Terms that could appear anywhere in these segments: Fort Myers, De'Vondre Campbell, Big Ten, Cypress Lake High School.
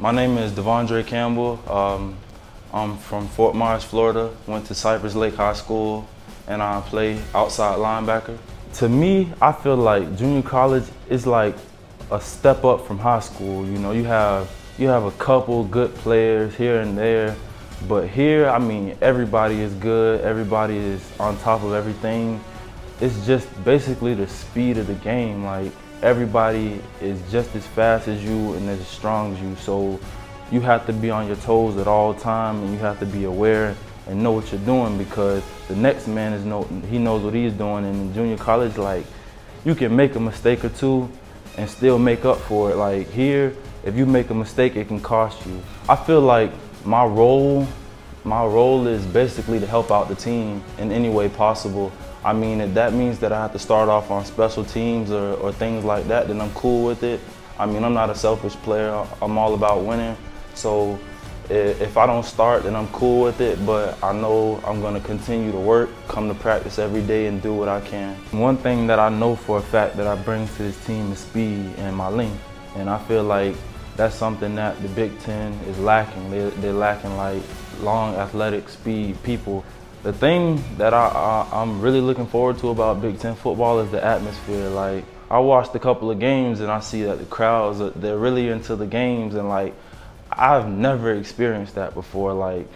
My name is De'Vondre Campbell. I'm from Fort Myers, Florida. Went to Cypress Lake High School, and I play outside linebacker. To me, I feel like junior college is like a step up from high school. You know, you have a couple good players here and there, but here, I mean, everybody is good. Everybody is on top of everything. It's just basically the speed of the game. Like, everybody is just as fast as you and as strong as you, so you have to be on your toes at all time, and you have to be aware and know what you're doing, because the next man he knows what he's doing. And in junior college, like, you can make a mistake or two and still make up for it. Like, here, if you make a mistake, it can cost you. I feel like my role is basically to help out the team in any way possible. I mean, if that means that I have to start off on special teams or things like that, then I'm cool with it. I mean, I'm not a selfish player. I'm all about winning. So if I don't start, then I'm cool with it, but I know I'm gonna continue to work, come to practice every day and do what I can. One thing that I know for a fact that I bring to this team is speed and my length. And I feel like that's something that the Big Ten is lacking. They're lacking like long, athletic, speed people. The thing that I'm really looking forward to about Big Ten football is the atmosphere. Like, I watched a couple of games and I see that the crowds, they're really into the games, and like, I've never experienced that before. Like,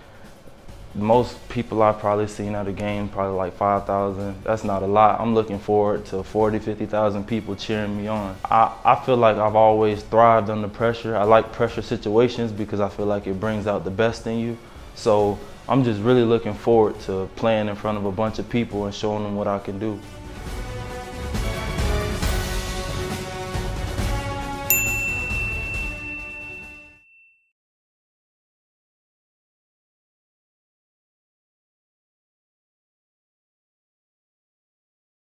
most people I've probably seen at a game, probably like 5,000. That's not a lot. I'm looking forward to 40,000, 50,000 people cheering me on. I feel like I've always thrived under pressure. I like pressure situations because I feel like it brings out the best in you. So I'm just really looking forward to playing in front of a bunch of people and showing them what I can do.